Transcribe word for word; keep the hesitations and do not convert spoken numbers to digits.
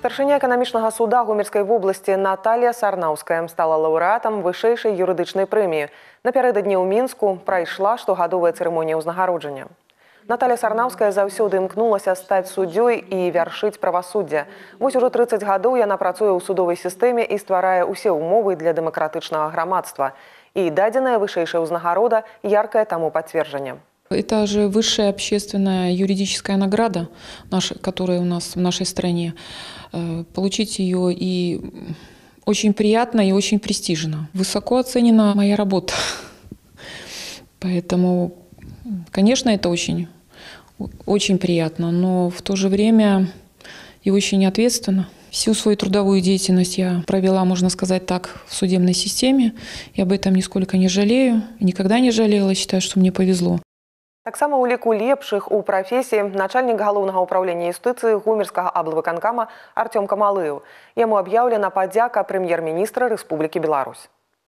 Старшыня эканамічнага суда Гомельской области Наталья Сарнавская стала лаўрэатам вышэйшай юрыдычнай прэміі. Напярэдадні ў Мінску прайшла штогадовая цырымонія ўзнагароджання. Наталья Сарнавская заўсёды імкнулася стаць суддзёй і вяршыць правасуддзе. Вось ужо тридцать гадоў яна працуе ў судовай сістэме і стварае ўсе ўмовы для дэмакратычнага грамадства. І дадзеная вышэйшая ўзнагарода яркае таму пацверджанне. Это же высшая общественная юридическая награда, которая у нас в нашей стране. Получить ее и очень приятно, и очень престижно. Высоко оценена моя работа. Поэтому, конечно, это очень, очень приятно, но в то же время и очень ответственно. Всю свою трудовую деятельность я провела, можно сказать так, в судебной системе. Я об этом нисколько не жалею, никогда не жалела, считаю, что мне повезло. Таксама у ліку лепшых у прафесіі начальнік галоўнага ўправлення юстыцыі Гомельскага облвыканкама Артем Камалыев. Яму аб'яўлена падзяка прэм'ер-міністра Республики Беларусь.